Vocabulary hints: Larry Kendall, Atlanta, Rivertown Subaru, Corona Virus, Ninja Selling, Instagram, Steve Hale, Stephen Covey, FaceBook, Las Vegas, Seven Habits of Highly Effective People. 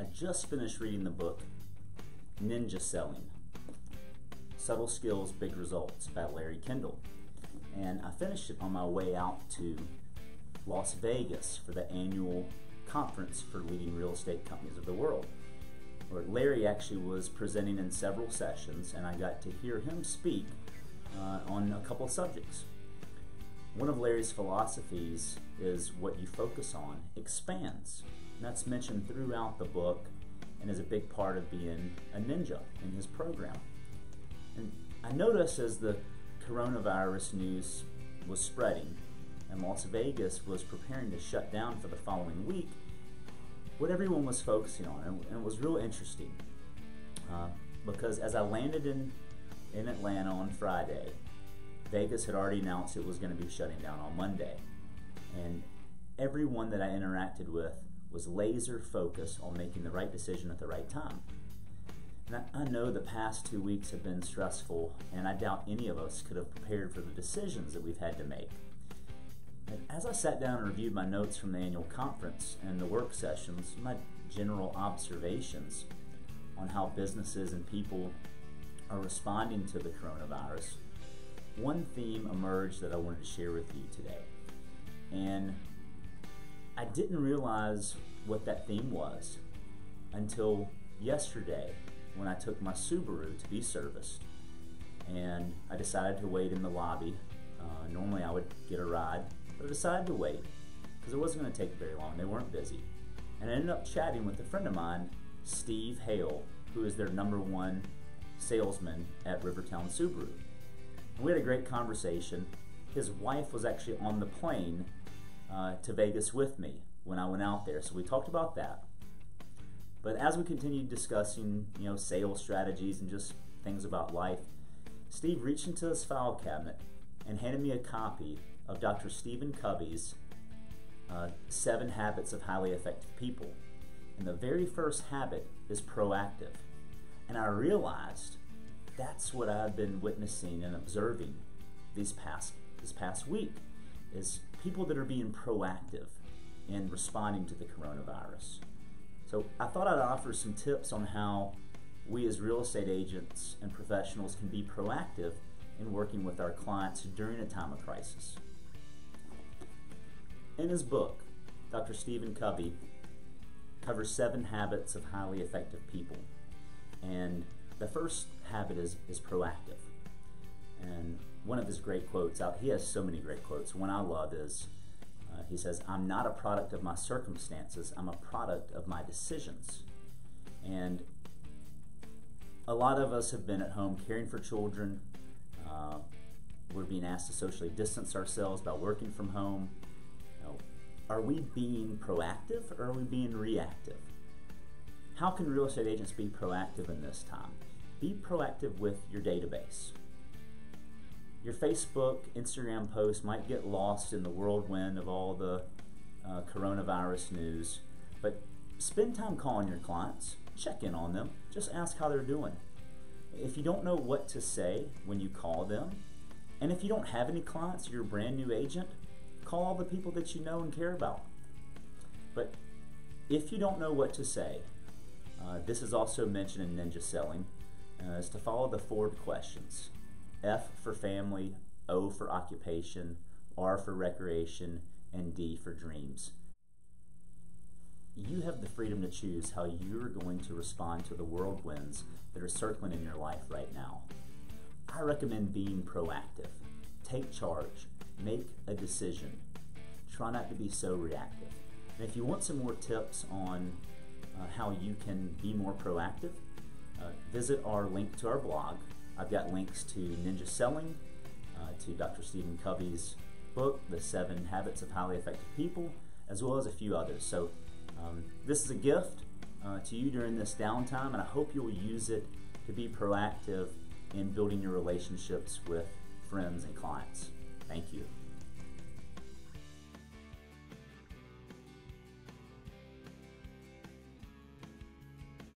I just finished reading the book Ninja Selling, Subtle Skills, Big Results by Larry Kendall, and I finished it on my way out to Las Vegas for the annual conference for leading real estate companies of the world, where Larry actually was presenting in several sessions, and I got to hear him speak on a couple of subjects. One of Larry's philosophies is what you focus on expands, and that's mentioned throughout the book and is a big part of being a ninja in his program. And I noticed as the coronavirus news was spreading and Las Vegas was preparing to shut down for the following week, what everyone was focusing on, and it was real interesting because as I landed in Atlanta on Friday, Vegas had already announced it was going to be shutting down on Monday, and everyone that I interacted with was laser focused on making the right decision at the right time. And I know the past 2 weeks have been stressful, and I doubt any of us could have prepared for the decisions that we've had to make. And as I sat down and reviewed my notes from the annual conference and the work sessions, my general observations on how businesses and people are responding to the coronavirus, one theme emerged that I wanted to share with you today. And I didn't realize what that theme was until yesterday when I took my Subaru to be serviced. And I decided to wait in the lobby. Normally I would get a ride, but I decided to wait because it wasn't going to take very long. They weren't busy. And I ended up chatting with a friend of mine, Steve Hale, who is their #1 salesman at Rivertown Subaru. And we had a great conversation. His wife was actually on the plane to Vegas with me when I went out there, so we talked about that. But as we continued discussing, you know, sales strategies and just things about life, Steve reached into his file cabinet and handed me a copy of Dr. Stephen Covey's 7 Habits of Highly Effective People. And the very first habit is proactive. And I realized that's what I've been witnessing and observing this past week, is people that are being proactive in responding to the coronavirus. So I thought I'd offer some tips on how we as real estate agents and professionals can be proactive in working with our clients during a time of crisis. In his book, Dr. Stephen Covey covers 7 habits of highly effective people. And the first habit is proactive. And one of his great quotes, he has so many great quotes. One I love is, he says, "I'm not a product of my circumstances, I'm a product of my decisions." And a lot of us have been at home caring for children. We're being asked to socially distance ourselves by working from home. You know, are we being proactive or are we being reactive? How can real estate agents be proactive in this time? Be proactive with your database. Your Facebook, Instagram posts might get lost in the whirlwind of all the coronavirus news, but spend time calling your clients, check in on them, just ask how they're doing. If you don't know what to say when you call them, and if you don't have any clients, you're a brand new agent, call all the people that you know and care about. But if you don't know what to say, this is also mentioned in Ninja Selling, is to follow the 4 questions. F for family, O for occupation, R for recreation, and D for dreams. You have the freedom to choose how you're going to respond to the whirlwinds that are circling in your life right now. I recommend being proactive. Take charge. Make a decision. Try not to be so reactive. And if you want some more tips on how you can be more proactive, visit our link to our blog. I've got links to Ninja Selling, to Dr. Stephen Covey's book, The 7 Habits of Highly Effective People, as well as a few others. So this is a gift to you during this downtime, and I hope you will use it to be proactive in building your relationships with friends and clients. Thank you.